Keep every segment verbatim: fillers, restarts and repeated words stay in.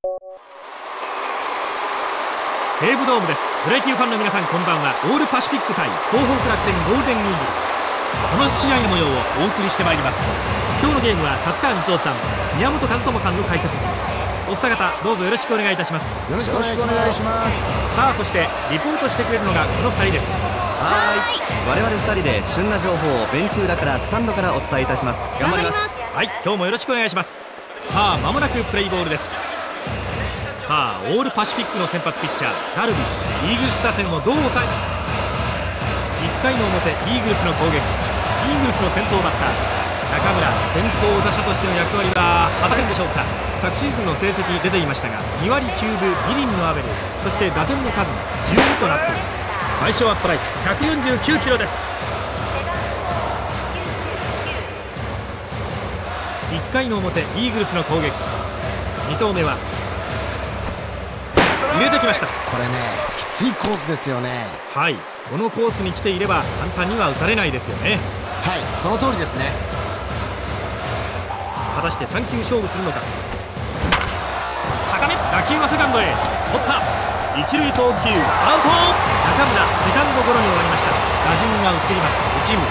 西武ドームです。プロ野球ファンの皆さん、こんばんは。オールパシフィック対東北楽天ゴールデンイーグルス、その試合の模様をお送りしてまいります。今日のゲームは立川光雄さん、宮本和智さんの解説。お二方どうぞよろしくお願いいたします。よろしくお願いします。さあ、そしてリポートしてくれるのがこのふたりです。はい、我々ふたりで旬な情報をベンチ裏からスタンドからお伝えいたします。頑張ります。はい、今日もよろしくお願いします。さあ、まもなくプレイボールです。さあ、オールパシフィックの先発ピッチャーダルビッシュ、イーグルス打線をどう抑え、いっかいの表イーグルスの攻撃、イーグルスの先頭バッター中村、先頭打者としての役割は果たせるでしょうか。昨シーズンの成績出ていましたが、にわりきゅうぶにりんのアベレージ、そして打点の数もじゅうにとなっています。最初はストライク、ひゃくよんじゅうきゅうキロです。いっかいの表イーグルスの攻撃、に投目は入れてきました。これね、きついコースですよね。はい、このコースに来ていれば簡単には打たれないですよね。はい、その通りですね。果たしてさんきゅう勝負するのか。高め、打球はセカンドへ、取った。一塁送球、アウト。中村、セカンドゴロに終わりました。打順が移ります。いち部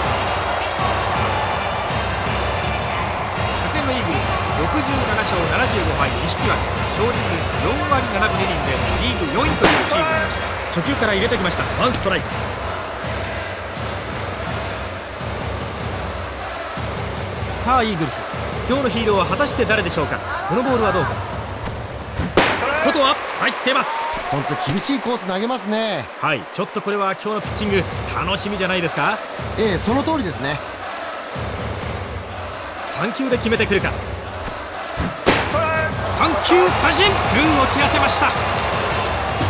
打点のイーグルス、ろくじゅうななしょうななじゅうごはい、錦脇、勝率よんわりななぶにりんでリーグよんいというシーズンでした。初球から入れてきました。ワンストライク。さあ、イーグルス今日のヒーローは果たして誰でしょうか。このボールはどうか。外は入っています。本当厳しいコース投げますね。はい、ちょっとこれは今日のピッチング楽しみじゃないですか。ええ、その通りですね。さんきゅうで決めてくるか。さんきゅう三振、群を切らせました。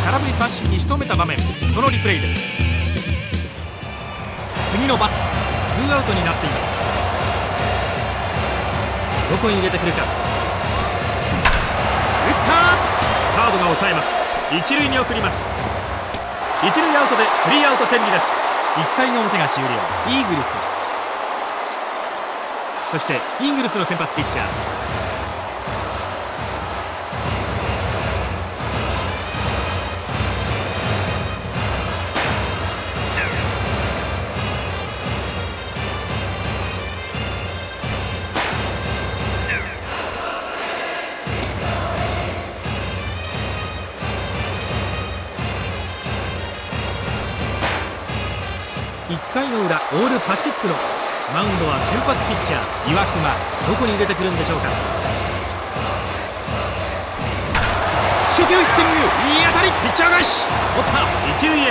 空振り三振に仕留めた場面、そのリプレイです。次のバッター、ツーアウトになっています。どこに入れてくるか。サードが抑えます。一塁に送ります。一塁アウトでスリーアウトチェンジです。いっかいの表が終了。イーグルス、そしてイーグルスの先発ピッチャーいっかいの裏、オールパシフィックのマウンドは先発ピッチャー岩隈、どこに出てくるんでしょうか。初球ヒッティング、いい当たり、ピッチャー返し、取った。一塁へ、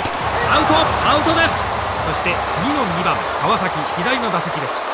アウト、アウトです。そして次のにばん川崎、左の打席です。